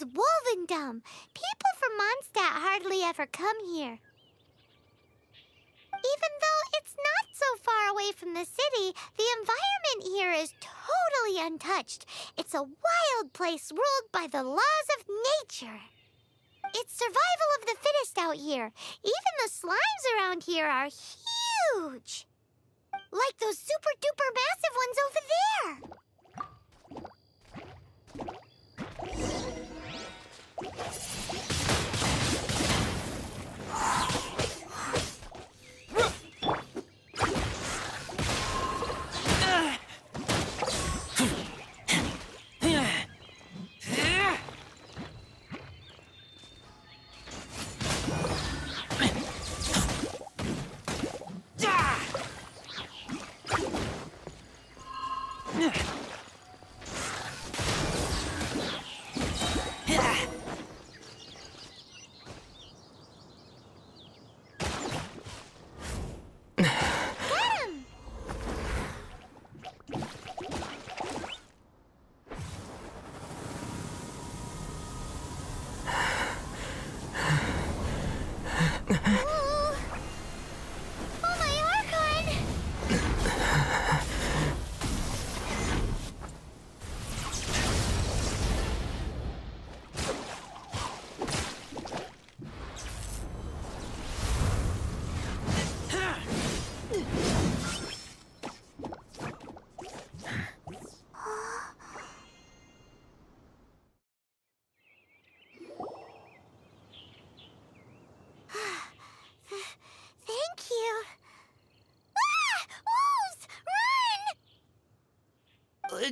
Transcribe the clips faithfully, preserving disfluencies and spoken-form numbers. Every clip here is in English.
is Wolvendom. People from Mondstadt hardly ever come here. Even though it's not so far away from the city, the environment here is totally untouched. It's a wild place ruled by the laws of nature. It's survival of the fittest out here. Even the slimes around here are huge. Like those super-duper massive ones over there.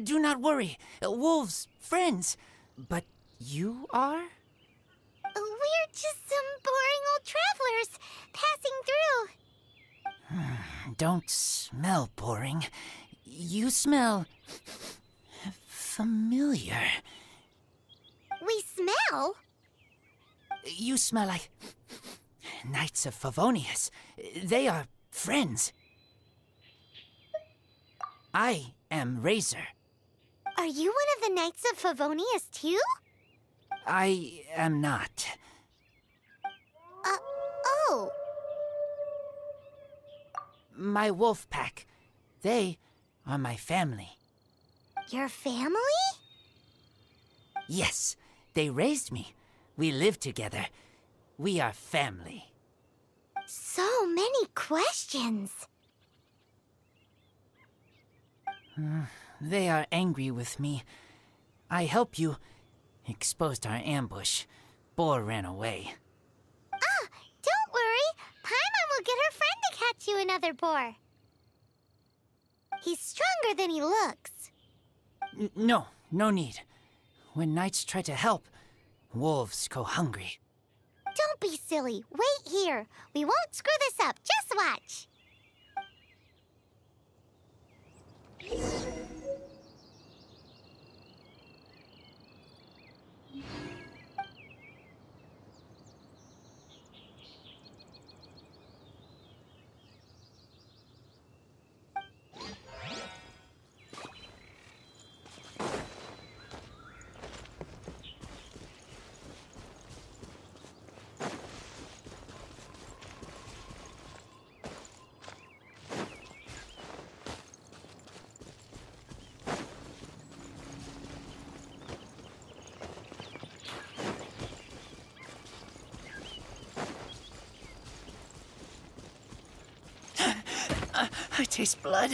Do not worry. Uh, wolves, friends. But you are? We're just some boring old travelers passing through. Don't smell boring. You smell familiar. We smell? You smell like Knights of Favonius. They are friends. I am Razor. Are you one of the Knights of Favonius, too? I am not. Uh, oh. My wolf pack. They are my family. Your family? Yes. They raised me. We live together. We are family. So many questions. Hmm. They are angry with me. I help you. Exposed our ambush. Boar ran away. Ah, don't worry. Paimon will get her friend to catch you another boar. He's stronger than he looks. N no, no need. When knights try to help, wolves go hungry. Don't be silly. Wait here. We won't screw this up. Just watch. I taste blood.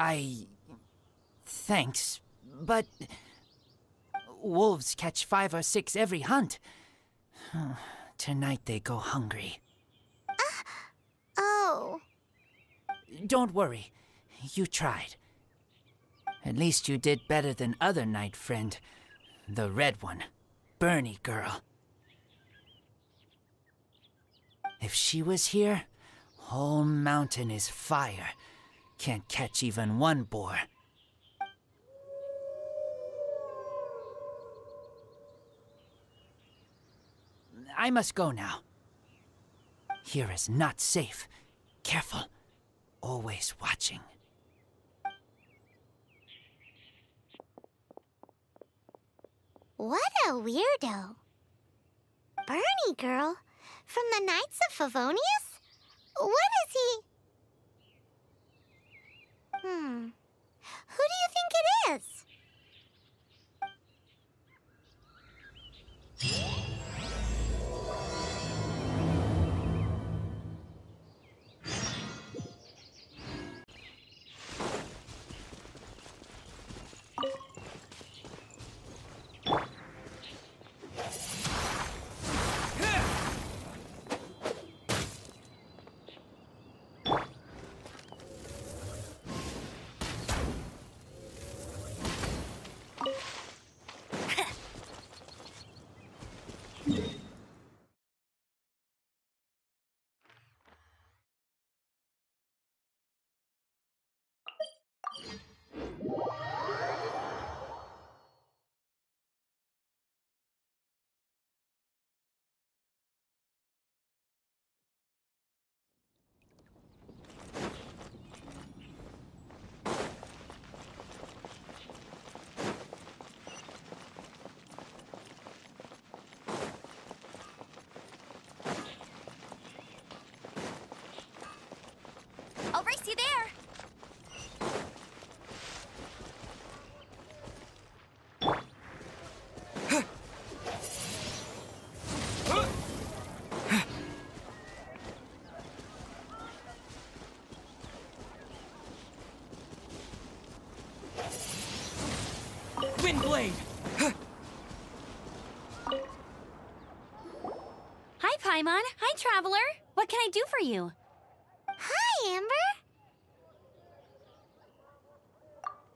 I... thanks, but... wolves catch five or six every hunt. Tonight they go hungry. Uh, oh. Don't worry. You tried. At least you did better than other night friend. The red one. Bernie girl. If she was here, whole mountain is fire. Can't catch even one boar. I must go now. Here is not safe. Careful. Always watching. What a weirdo. Bernie girl? From the Knights of Favonius? What is he? Hmm. Who do you think it is? Paimon. Hi, Traveler. What can I do for you? Hi, Amber.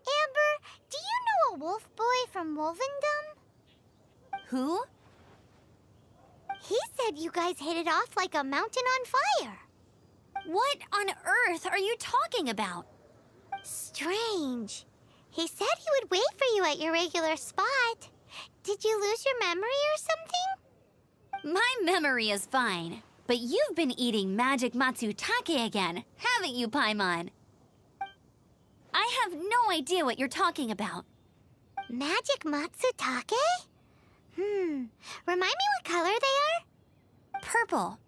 Amber, do you know a wolf boy from Wolvendom? Who? He said you guys hit it off like a mountain on fire. What on earth are you talking about? Strange. He said he would wait for you at your regular spot. Did you lose your memory or something? My memory is fine, but you've been eating magic matsutake again, haven't you, Paimon? I have no idea what you're talking about. Magic matsutake? Hmm. Remind me what color they are? Purple.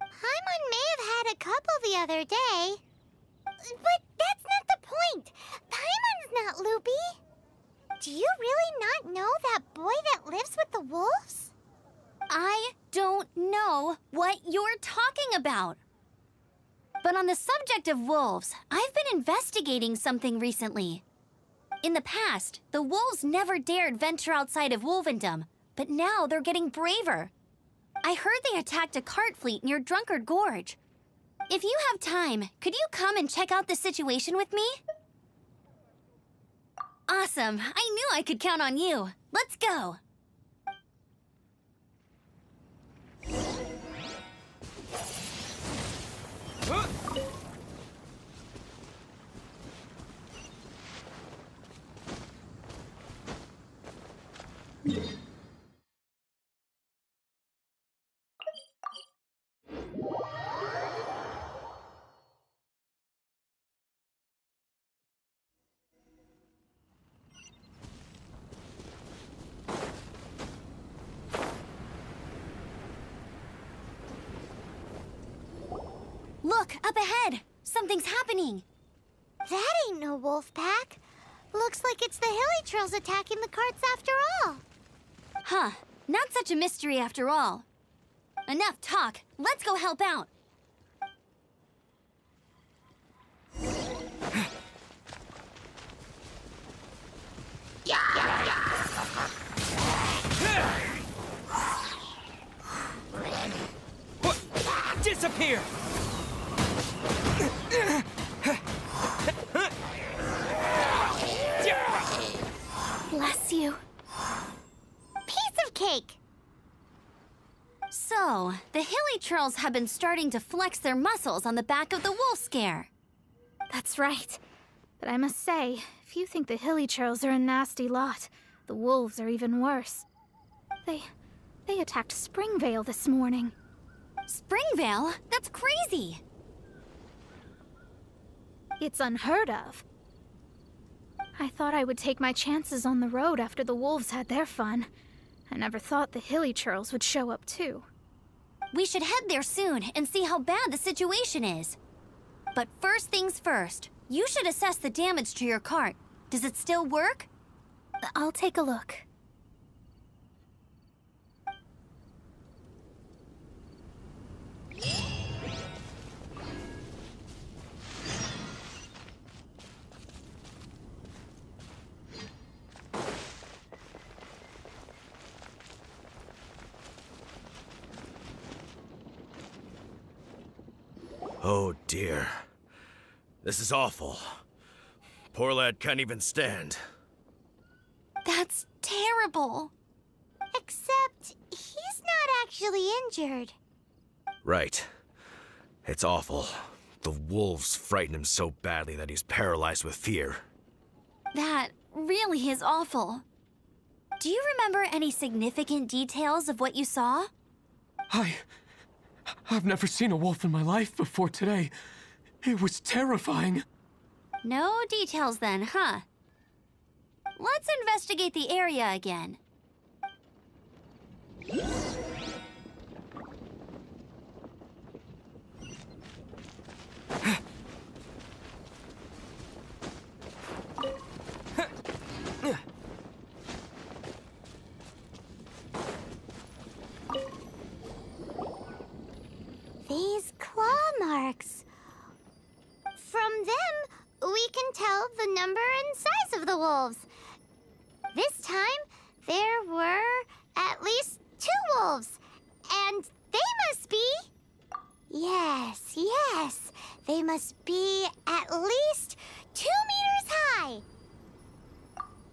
Paimon may have had a couple the other day. But that's not the point. Paimon's not loopy. Do you really not know that boy that lives with the wolves? I don't know what you're talking about. But on the subject of wolves, I've been investigating something recently. In the past, the wolves never dared venture outside of Wolvendom, but now they're getting braver. I heard they attacked a cart fleet near Drunkard Gorge. If you have time, could you come and check out the situation with me? Awesome. I knew I could count on you. Let's go. Huh? Look, up ahead! Something's happening! That ain't no wolf pack. Looks like it's the hilly trolls attacking the carts after all. Huh. Not such a mystery after all. Enough talk. Let's go help out. Disappear! Bless you. Piece of cake! So, the hilly trolls have been starting to flex their muscles on the back of the wolf scare. That's right. But I must say, if you think the hilly trolls are a nasty lot, the wolves are even worse. They... they attacked Springvale this morning. Springvale? That's crazy! It's unheard of. I thought I would take my chances on the road after the wolves had their fun. I never thought the hilly churls would show up too. We should head there soon and see how bad the situation is. But first things first, you should assess the damage to your cart. Does it still work? I'll take a look. Oh dear. This is awful. Poor lad can't even stand. That's terrible. Except he's not actually injured. Right. It's awful. The wolves frighten him so badly that he's paralyzed with fear. That really is awful. Do you remember any significant details of what you saw? I... I've never seen a wolf in my life before today. It was terrifying. No details then, huh? Let's investigate the area again. These claw marks. From them, we can tell the number and size of the wolves. This time, there were at least two wolves, and they must be at least two meters high.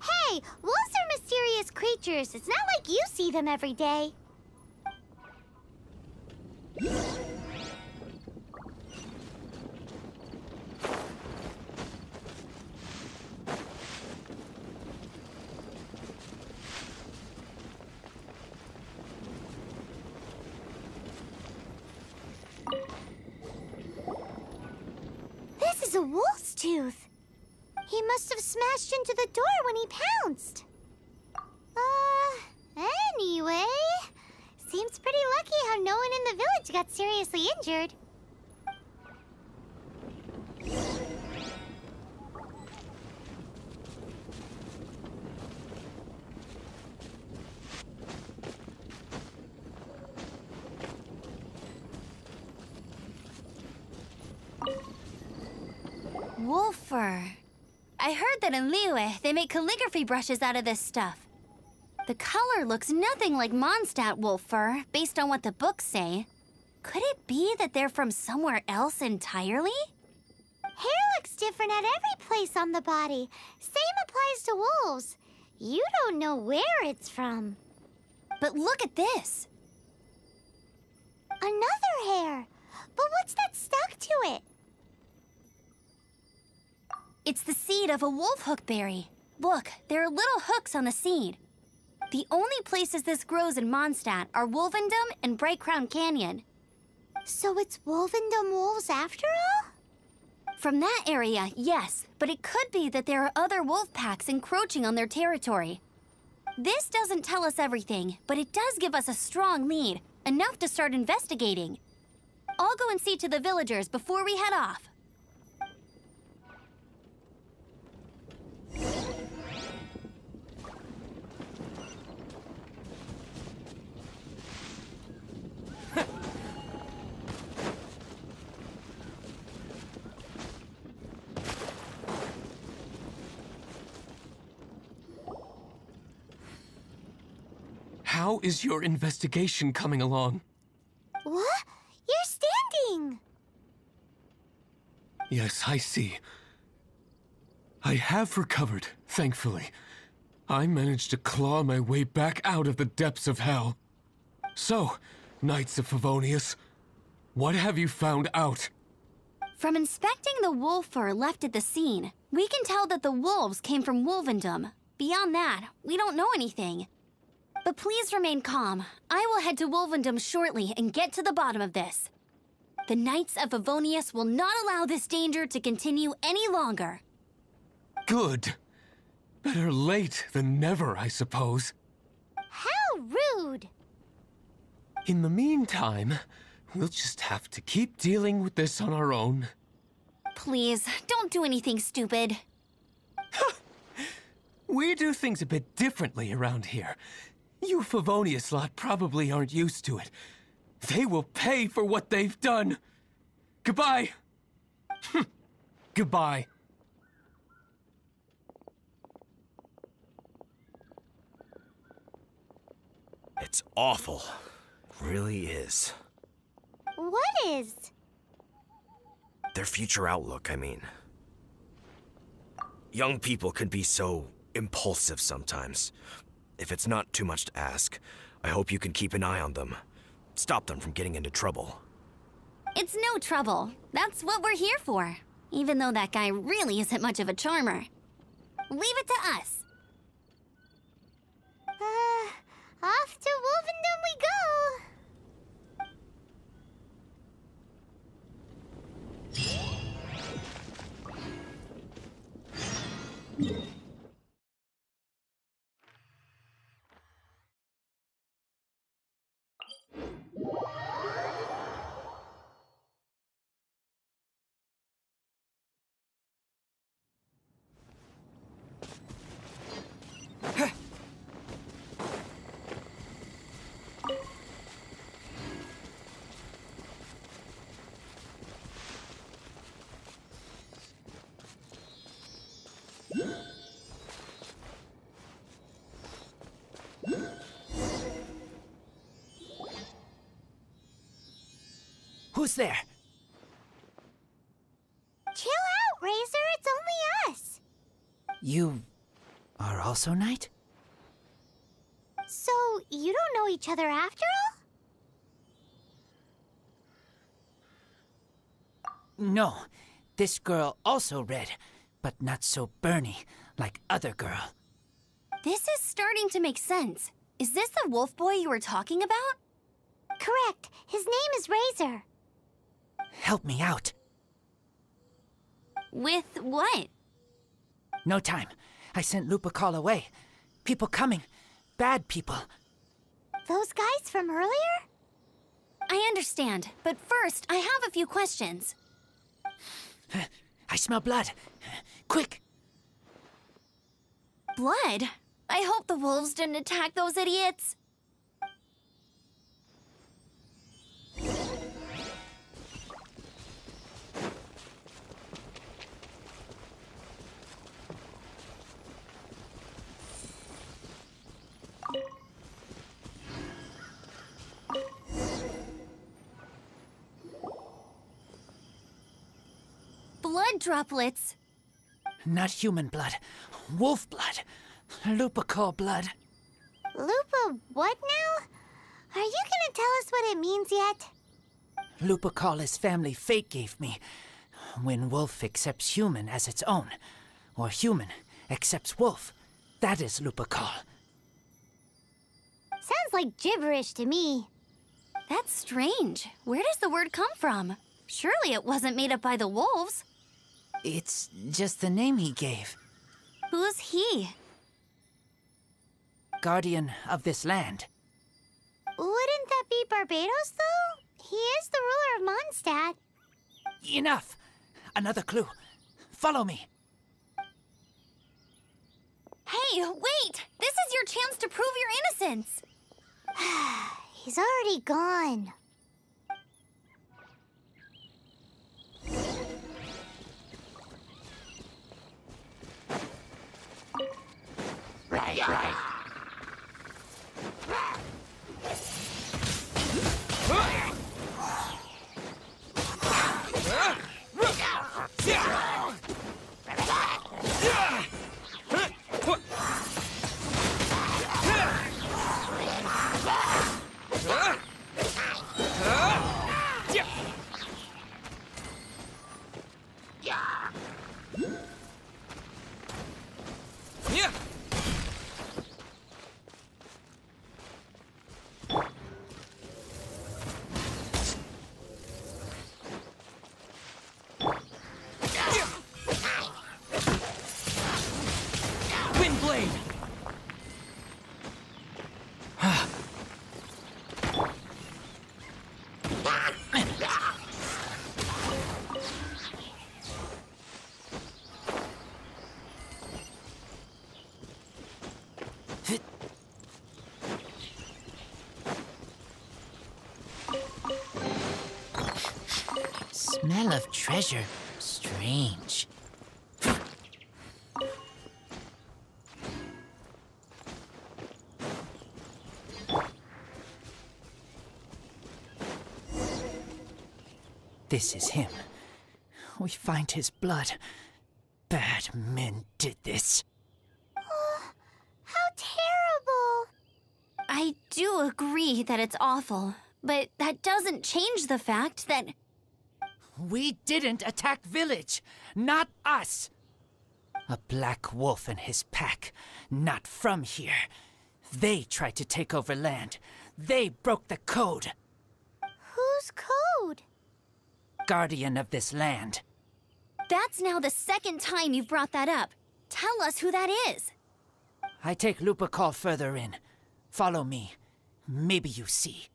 Hey, wolves are mysterious creatures. It's not like you see them every day. This is a wolf's tooth. He must have smashed into the door when he pounced. Uh, anyway, seems pretty lucky how no one in the village got seriously injured. Wolfer. I heard that in Liyue, they make calligraphy brushes out of this stuff. The color looks nothing like Mondstadt wolf fur, based on what the books say. Could it be that they're from somewhere else entirely? Hair looks different at every place on the body. Same applies to wolves. You don't know where it's from. But look at this. Another hair. But what's that stuck to it? It's the seed of a wolf hookberry. Look, there are little hooks on the seed. The only places this grows in Mondstadt are Wolvendom and Brightcrown Canyon. So it's Wolvendom wolves after all? From that area, yes, but it could be that there are other wolf packs encroaching on their territory. This doesn't tell us everything, but it does give us a strong lead, enough to start investigating. I'll go and see to the villagers before we head off. How is your investigation coming along? What? You're standing! Yes, I see. I have recovered, thankfully. I managed to claw my way back out of the depths of hell. So, Knights of Favonius, what have you found out? From inspecting the wolf fur left at the scene, we can tell that the wolves came from Wolvendom. Beyond that, we don't know anything. But please remain calm. I will head to Wolvendom shortly and get to the bottom of this. The Knights of Favonius will not allow this danger to continue any longer. Good. Better late than never, I suppose. How rude! In the meantime, we'll just have to keep dealing with this on our own. Please, don't do anything stupid. We do things a bit differently around here. You Favonius lot probably aren't used to it. They will pay for what they've done. Goodbye. Goodbye. It's awful. It really is. What is? Their future outlook, I mean. Young people can be so impulsive sometimes. If it's not too much to ask, I hope you can keep an eye on them. Stop them from getting into trouble. It's no trouble. That's what we're here for. Even though that guy really isn't much of a charmer. Leave it to us. Uh, off to Wolvendom we go! Who's there? You are also Knight? So, you don't know each other after all? No. This girl also read, but not so burny, like other girl. This is starting to make sense. Is this the wolf boy you were talking about? Correct. His name is Razor. Help me out. With what? No time. I sent Lupical away. People coming. Bad people. Those guys from earlier? I understand, but first, I have a few questions. I smell blood. Quick! Blood? I hope the wolves didn't attack those idiots. Blood droplets. Not human blood. Wolf blood. Lupical blood. Lupa what now? Are you gonna tell us what it means yet? Lupical is family fate gave me. When wolf accepts human as its own, or human accepts wolf, that is Lupical. Sounds like gibberish to me. That's strange. Where does the word come from? Surely it wasn't made up by the wolves. It's just the name he gave. Who's he? Guardian of this land. Wouldn't that be Barbados, though? He is the ruler of Mondstadt. Enough! Another clue. Follow me. Hey, wait! This is your chance to prove your innocence! He's already gone. Right, right. Smell of treasure. Strange. This is him. We find his blood. Bad men did this. Oh, how terrible! I do agree that it's awful, but that doesn't change the fact that... We didn't attack village. Not us. A black wolf and his pack. Not from here. They tried to take over land. They broke the code. Whose code? Guardian of this land. That's now the second time you've brought that up. Tell us who that is. I take Lupical further in. Follow me. Maybe you see.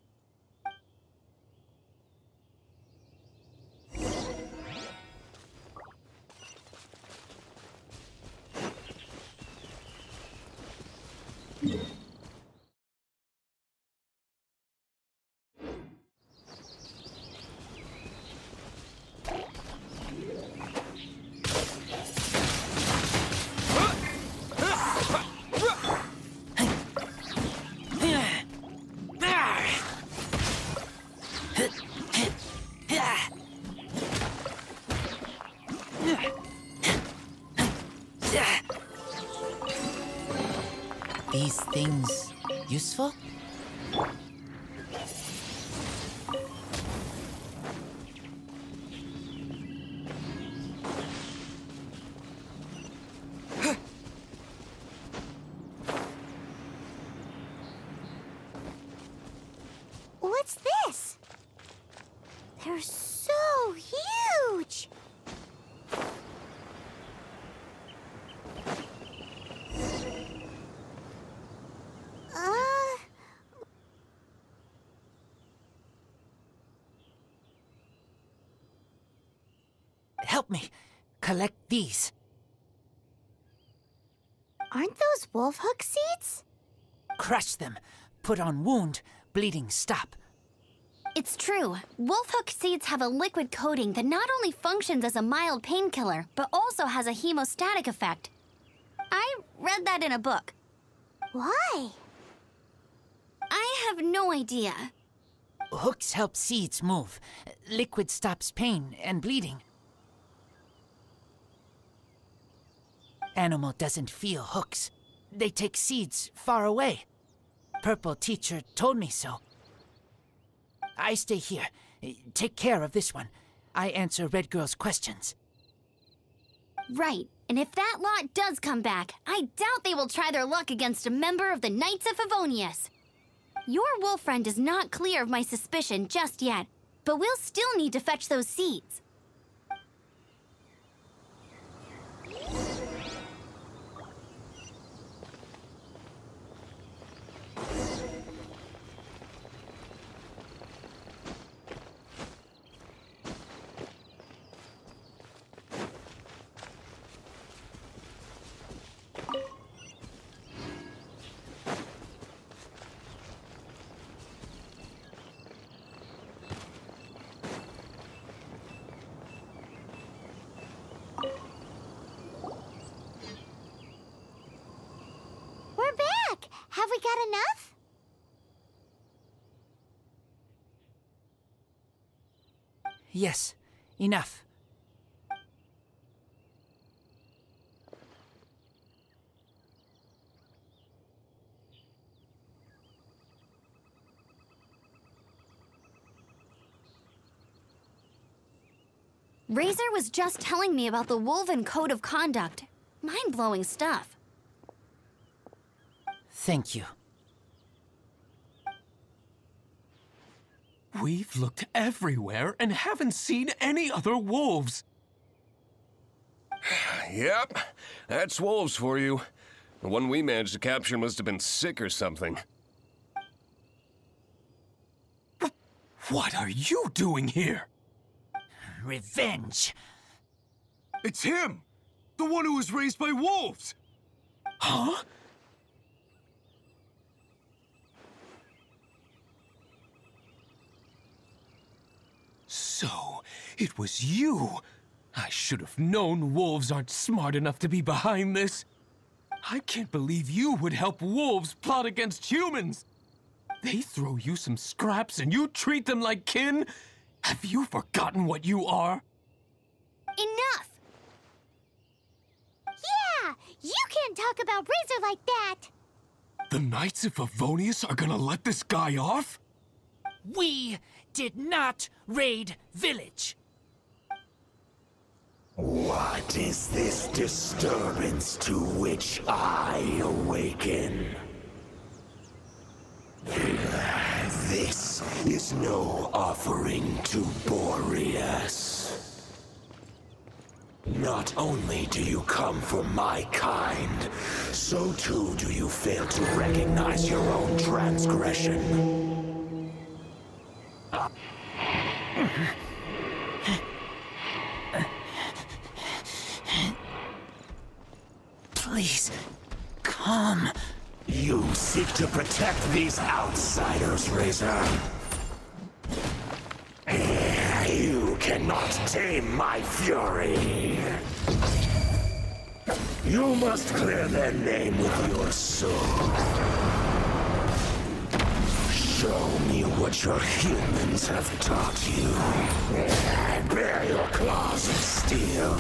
things useful? What's this? They're so huge! Help me collect these. Aren't those wolf hook seeds? Crush them. Put on wound. Bleeding stop. It's true. Wolf hook seeds have a liquid coating that not only functions as a mild painkiller, but also has a hemostatic effect. I read that in a book. Why? I have no idea. Hooks help seeds move. Liquid stops pain and bleeding. Animal doesn't feel hooks. They take seeds far away. Purple teacher told me so. I stay here. Take care of this one. I answer Red Girl's questions. Right. And if that lot does come back, I doubt they will try their luck against a member of the Knights of Favonius. Your wolf friend is not clear of my suspicion just yet, but we'll still need to fetch those seeds. Have we got enough? Yes, enough. Razor was just telling me about the Wolven Code of Conduct. Mind-blowing stuff. Thank you. We've looked everywhere and haven't seen any other wolves. Yep, that's wolves for you. The one we managed to capture must have been sick or something. What are you doing here? Revenge. It's him! The one who was raised by wolves! Huh? So, it was you! I should have known wolves aren't smart enough to be behind this. I can't believe you would help wolves plot against humans! They throw you some scraps and you treat them like kin? Have you forgotten what you are? Enough! Yeah! You can't talk about Razor like that! The Knights of Favonius are gonna let this guy off? We did not raid village. What is this disturbance to which I awaken? This is no offering to Boreas. Not only do you come from my kind, so too do you fail to recognize your own transgression. Please, come. You seek to protect these outsiders, Razor. You cannot tame my fury. You must clear their name with your sword. Show me what your humans have taught you. I bear your claws of steel.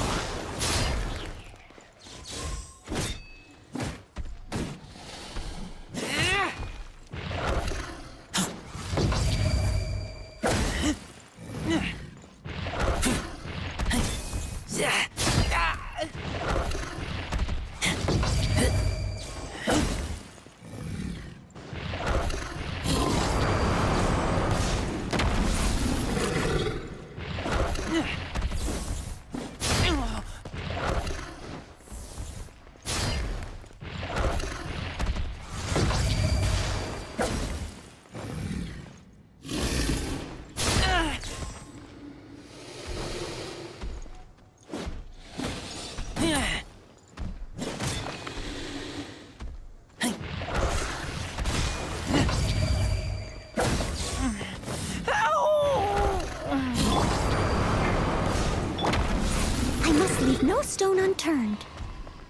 no stone unturned,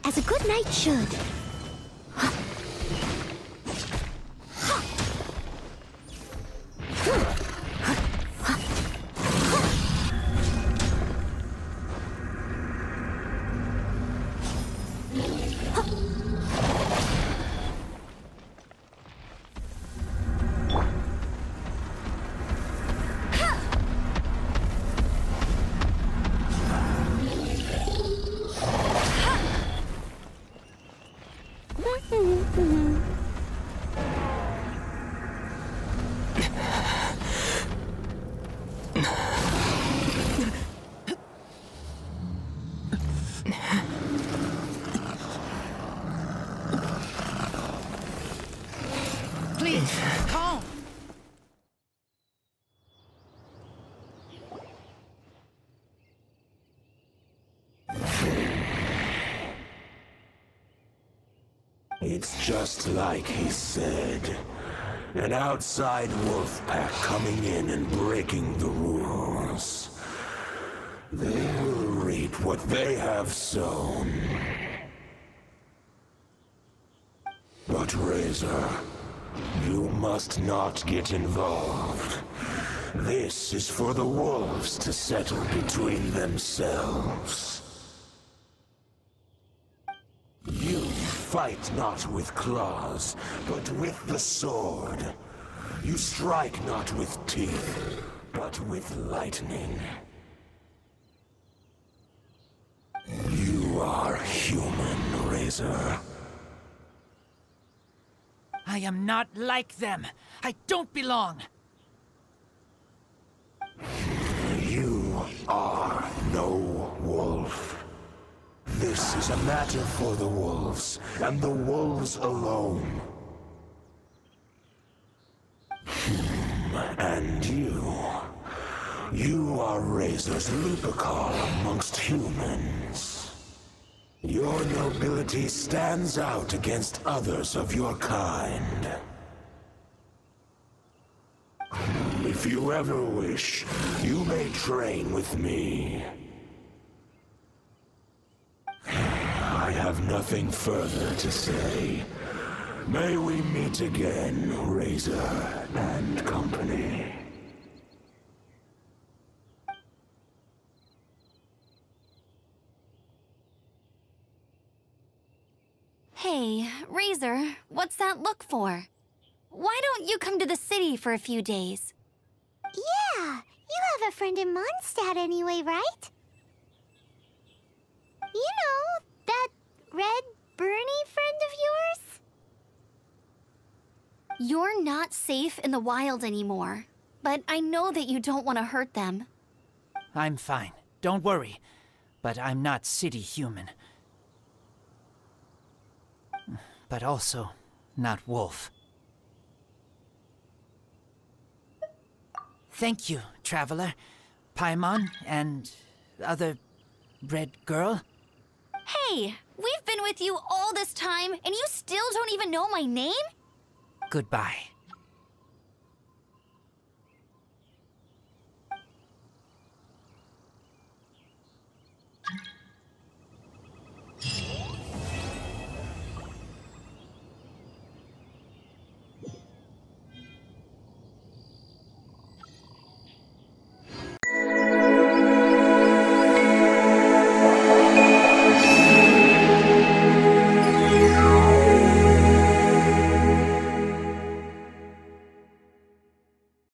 as a good knight should. Huh. It's just like he said. An outside wolf pack coming in and breaking the rules. They will reap what they have sown. But Razor, you must not get involved. This is for the wolves to settle between themselves. Fight not with claws, but with the sword. You strike not with teeth, but with lightning. You are human, Razor. I am not like them. I don't belong. You are no wolf. This is a matter for the wolves, and the wolves alone. And you... you are Razor's lupical amongst humans. Your nobility stands out against others of your kind. If you ever wish, you may train with me. I have nothing further to say. May we meet again, Razor and company. Hey, Razor, what's that look for? Why don't you come to the city for a few days? Yeah, you have a friend in Mondstadt anyway, right? You know, that red Bernie friend of yours? You're not safe in the wild anymore, but I know that you don't want to hurt them. I'm fine, don't worry, but I'm not city human. But also, not wolf. Thank you, traveler, Paimon, and other red girl. Hey, we've been with you all this time, and you still don't even know my name? Goodbye.